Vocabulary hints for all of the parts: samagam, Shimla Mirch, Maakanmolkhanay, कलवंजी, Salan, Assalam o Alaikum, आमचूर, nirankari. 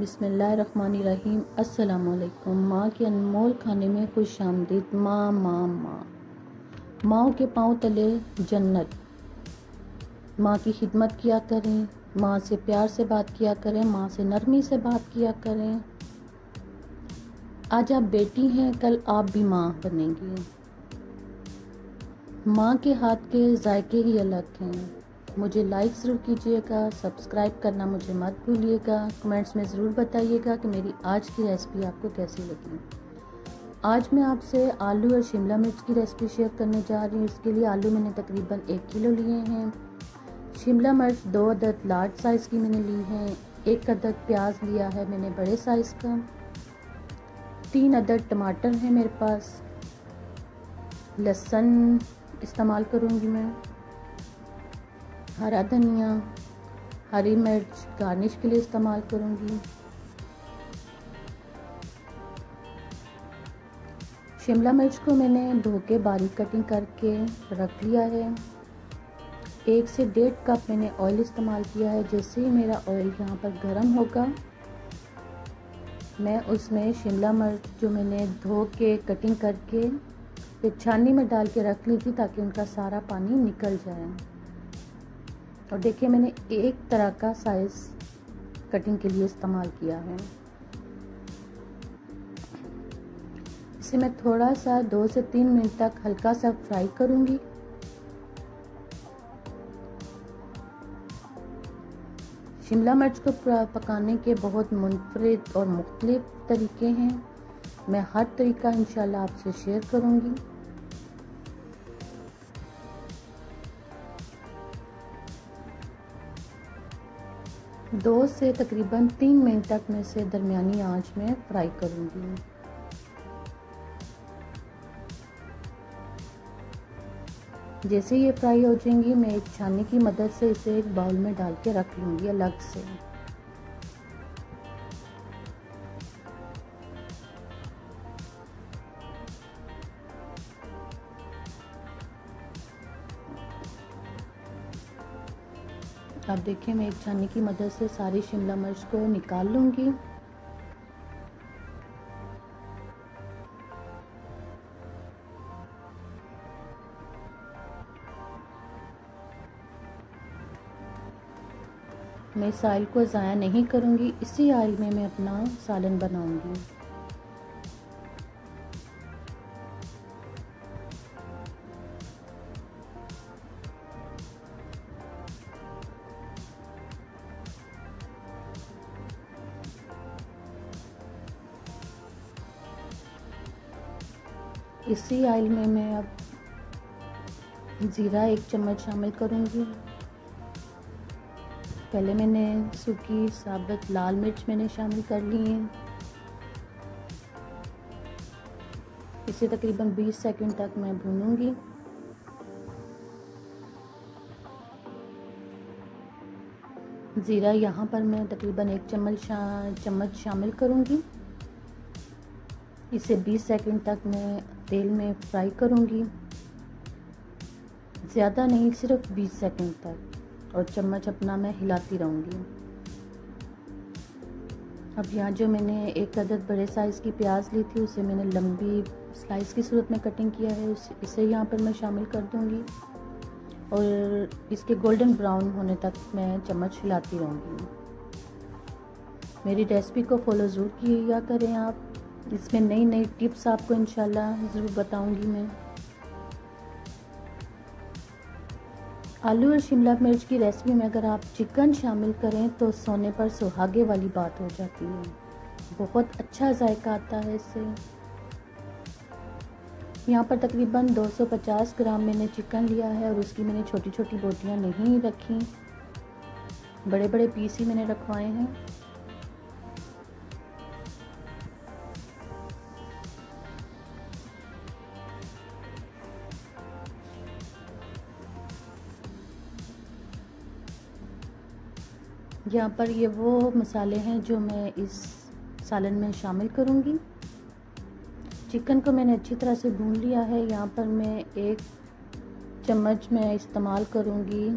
बिस्मिल्लाहिर्रहमानिर्रहीम। अस्सलाम वालेकुम। माँ के अनमोल खाने में खुश आमदीद। माँ माँ माँ माओ के पाँव तले जन्नत। माँ की खिदमत किया करें, माँ से प्यार से बात किया करें, माँ से नरमी से बात किया करें। आज आप बेटी हैं, कल आप भी माँ बनेंगी। माँ के हाथ के जायके ही अलग हैं। मुझे लाइक ज़रूर कीजिएगा, सब्सक्राइब करना मुझे मत भूलिएगा। कमेंट्स में ज़रूर बताइएगा कि मेरी आज की रेसिपी आपको कैसी लगी। आज मैं आपसे आलू और शिमला मिर्च की रेसिपी शेयर करने जा रही हूँ। इसके लिए आलू मैंने तकरीबन 1 किलो लिए हैं, शिमला मिर्च 2 अदद लार्ज साइज़ की मैंने ली हैं, 1 अदद प्याज लिया है मैंने बड़े साइज़ का, 3 अदद टमाटर है मेरे पास, लहसुन इस्तेमाल करूँगी मैं, हरा धनिया, हरी मिर्च गार्निश के लिए इस्तेमाल करूँगी। शिमला मिर्च को मैंने धो के बारीक कटिंग करके रख लिया है। 1 से 1.5 कप मैंने ऑयल इस्तेमाल किया है। जैसे ही मेरा ऑयल यहाँ पर गर्म होगा, मैं उसमें शिमला मिर्च जो मैंने धो के कटिंग करके एक छाननी में डाल के रख ली थी ताकि उनका सारा पानी निकल जाए। और देखिए मैंने एक तरह का साइज़ कटिंग के लिए इस्तेमाल किया है। इसे मैं थोड़ा सा 2 से 3 मिनट तक हल्का सा फ्राई करूँगी। शिमला मिर्च को पकाने के बहुत मुनफरद और मुख्तलिफ तरीके हैं। मैं हर तरीका इंशाल्लाह आपसे शेयर करूँगी। दो से तकरीबन 3 मिनट तक मैं इसे दरमियानी आंच में फ्राई करूँगी। जैसे ये फ्राई हो जाएंगी, मैं एक छाननी की मदद से इसे एक बाउल में डाल के रख लूँगी अलग से। आप देखें मैं एक छाननी की मदद से सारी शिमला मिर्च को निकाल लूँगी। मैं इस आयल को ज़ाया नहीं करूँगी, इसी आयल में मैं अपना सालन बनाऊँगी। इसी आयल में मैं अब ज़ीरा 1 चम्मच शामिल करूँगी। पहले मैंने सूखी साबुत लाल मिर्च मैंने शामिल कर ली हैं। इसे तकरीबन 20 सेकंड तक मैं भूनूंगी। ज़ीरा यहाँ पर मैं तकरीबन 1 चम्मच शामिल करूंगी। इसे 20 सेकंड तक मैं तेल में फ्राई करूंगी, ज़्यादा नहीं, सिर्फ 20 सेकंड तक। और चम्मच अपना मैं हिलाती रहूँगी। अब यहाँ जो मैंने 1 अदद बड़े साइज़ की प्याज ली थी, उसे मैंने लंबी स्लाइस की सूरत में कटिंग किया है, इसे यहाँ पर मैं शामिल कर दूँगी। और इसके गोल्डन ब्राउन होने तक मैं चम्मच हिलाती रहूँगी। मेरी रेसिपी को फॉलो ज़रूर किया करें आप। इसमें नई नई टिप्स आपको इंशाल्लाह ज़रूर बताऊँगी मैं। आलू और शिमला मिर्च की रेसिपी में अगर आप चिकन शामिल करें तो सोने पर सुहागे वाली बात हो जाती है। बहुत अच्छा जायका आता है इससे। यहाँ पर तकरीबन 250 ग्राम मैंने चिकन लिया है और उसकी मैंने छोटी छोटी बोटियाँ नहीं रखी, बड़े बड़े पीस ही मैंने रखवाए हैं। यहाँ पर ये वो मसाले हैं जो मैं इस सालन में शामिल करूँगी। चिकन को मैंने अच्छी तरह से भून लिया है। यहाँ पर मैं 1 चम्मच में इस्तेमाल करूँगी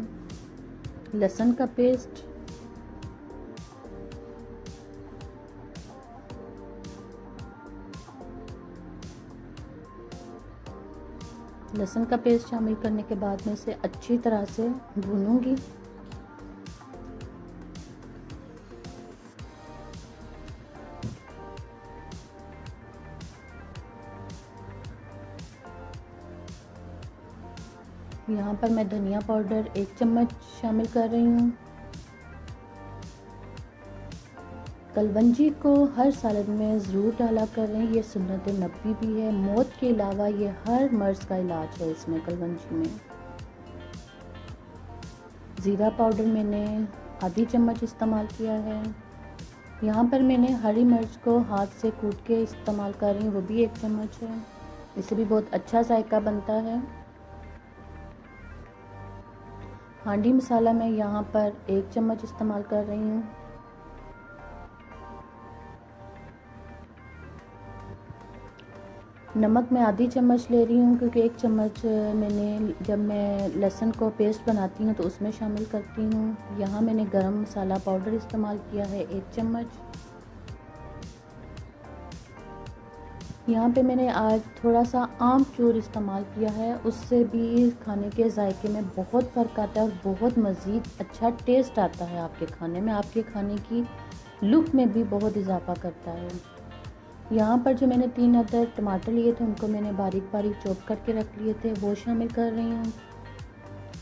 लहसुन का पेस्ट, लहसुन का पेस्ट शामिल करने के बाद मैं इसे अच्छी तरह से भूनूंगी। यहाँ पर मैं धनिया पाउडर 1 चम्मच शामिल कर रही हूँ। कलवंजी को हर सालन में ज़रूर डाला करें, ये सुन्नत नबी भी है। मौत के अलावा ये हर मर्ज़ का इलाज है। इसमें कलवंजी में ज़ीरा पाउडर मैंने आधी चम्मच इस्तेमाल किया है। यहाँ पर मैंने हरी मिर्च को हाथ से कूट के इस्तेमाल कर रही हूँ, वो भी 1 चम्मच है। इससे भी बहुत अच्छा जायका बनता है। हांडी मसाला मैं यहाँ पर 1 चम्मच इस्तेमाल कर रही हूँ। नमक मैं आधी चम्मच ले रही हूँ, क्योंकि 1 चम्मच मैंने जब मैं लहसुन को पेस्ट बनाती हूँ तो उसमें शामिल करती हूँ। यहाँ मैंने गरम मसाला पाउडर इस्तेमाल किया है 1 चम्मच। यहाँ पे मैंने आज थोड़ा सा आमचूर इस्तेमाल किया है, उससे भी खाने के जायके में बहुत फ़र्क आता है और बहुत मज़ीद अच्छा टेस्ट आता है आपके खाने में। आपके खाने की लुक में भी बहुत इजाफा करता है। यहाँ पर जो मैंने 3 अदर टमाटर लिए थे, उनको मैंने बारीक बारीक चॉप करके रख लिए थे, वो शामिल कर रही हूँ।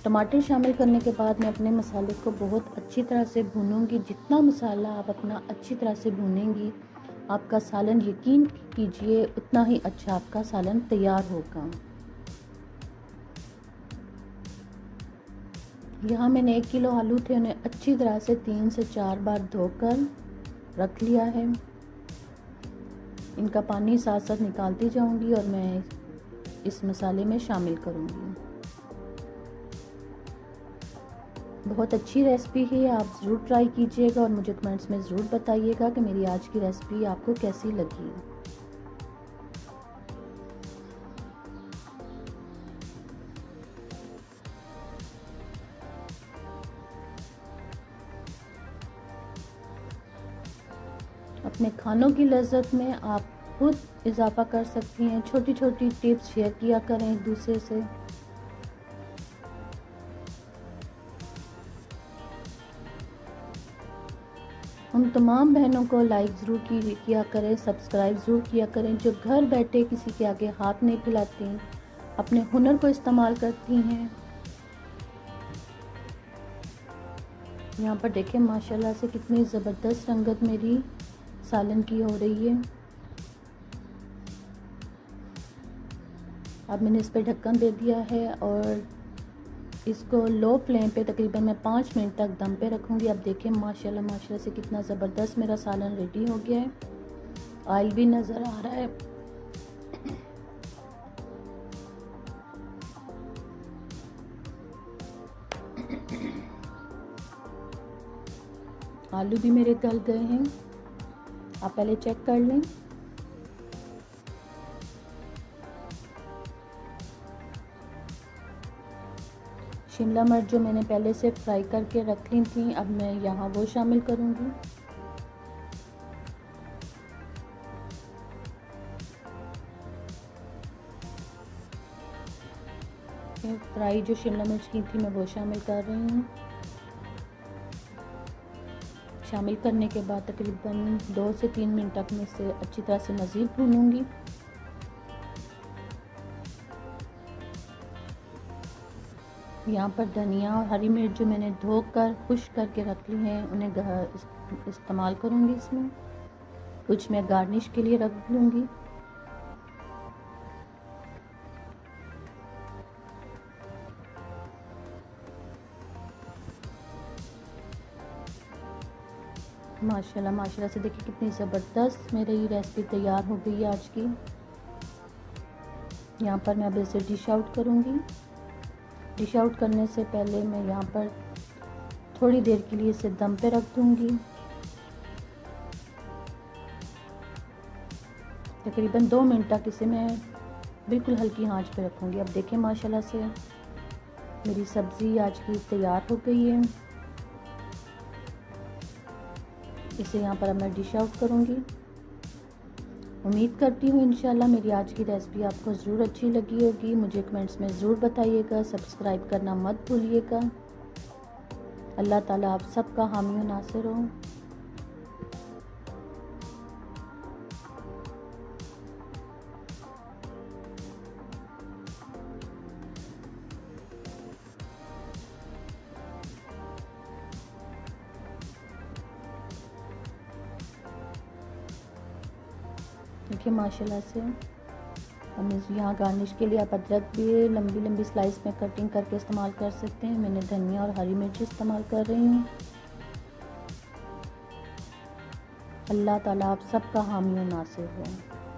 टमाटर शामिल करने के बाद मैं अपने मसाले को बहुत अच्छी तरह से भूनूंगी। जितना मसाला आप अपना अच्छी तरह से भूनेंगी, आपका सालन यकीन कीजिए उतना ही अच्छा आपका सालन तैयार होगा। यहाँ मैंने 1 किलो आलू थे, उन्हें अच्छी तरह से 3 से 4 बार धोकर रख लिया है। इनका पानी साथ साथ निकालती जाऊंगी और मैं इस मसाले में शामिल करूंगी। बहुत अच्छी रेसिपी है, आप ज़रूर ट्राई कीजिएगा और मुझे कमेंट्स में ज़रूर बताइएगा कि मेरी आज की रेसिपी आपको कैसी लगी। अपने खानों की लज्जत में आप खुद इजाफा कर सकती हैं। छोटी छोटी टिप्स शेयर किया करें एक दूसरे से। उन तमाम बहनों को लाइक ज़रूर किया करें, सब्सक्राइब ज़रूर किया करें, जो घर बैठे किसी के आगे हाथ नहीं फैलाती, अपने हुनर को इस्तेमाल करती हैं। यहाँ पर देखें माशाल्लाह से कितनी ज़बरदस्त रंगत मेरी सालन की हो रही है। अब मैंने इस पर ढक्कन दे दिया है और इसको लो फ्लेम पे तकरीबन मैं 5 मिनट तक दम पे रखूँगी। अब देखें माशाल्लाह माशाल्लाह से कितना ज़बरदस्त मेरा सालन रेडी हो गया है। ऑयल भी नज़र आ रहा है। आलू भी मेरे गल गए हैं, आप पहले चेक कर लें। शिमला मिर्च जो मैंने पहले से फ्राई करके रख ली थी, अब मैं यहाँ वो शामिल करूँगी। फ्राई जो शिमला मिर्च की थी मैं वो शामिल कर रही हूँ। शामिल करने के बाद तकरीबन 2 से 3 मिनट तक मैं इसे अच्छी तरह से मज़ीद भूनूंगी। यहाँ पर धनिया और हरी मिर्च जो मैंने धोकर खुश करके रख ली हैं, उन्हें इस्तेमाल करूँगी। इसमें कुछ मैं गार्निश के लिए रख लूँगी। माशाल्लाह माशाल्लाह से देखिए कितनी ज़बरदस्त मेरी ये रेसिपी तैयार हो गई है आज की। यहाँ पर मैं अब इसे डिश आउट करूँगी। डिश आउट करने से पहले मैं यहाँ पर थोड़ी देर के लिए इसे दम पे रख दूँगी। तकरीबन 2 मिनट तक इसे मैं बिल्कुल हल्की आंच पे रखूँगी। अब देखें माशाल्लाह से मेरी सब्ज़ी आज की तैयार हो गई है। इसे यहाँ पर अब मैं डिश आउट करूँगी। उम्मीद करती हूँ इंशाल्लाह मेरी आज की रेसिपी आपको ज़रूर अच्छी लगी होगी। मुझे कमेंट्स में ज़रूर बताइएगा। सब्सक्राइब करना मत भूलिएगा। अल्लाह ताला आप सबका हामी और नासिर हो। देखिए माशाल्लाह से हम यहाँ गार्निश के लिए आप अदरक भी लंबी लंबी स्लाइस में कटिंग करके इस्तेमाल कर सकते हैं। मैंने धनिया और हरी मिर्च इस्तेमाल कर रही हूँ। अल्लाह ताला आप सबका हामी और नासिर हो।